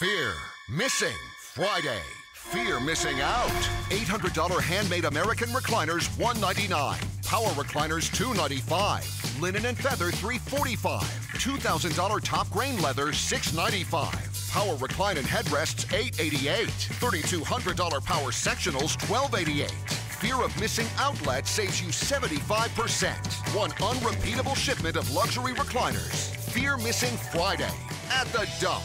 Fear Missing Friday. Fear missing out. $800 handmade American recliners, $199. Power recliners, $295. Linen and feather, $345. $2,000 top grain leather, $695. Power recline and headrests, $888. $3,200 power sectionals, $1288. Fear of missing outlet saves you 75%. One unrepeatable shipment of luxury recliners. Fear Missing Friday at The Dump.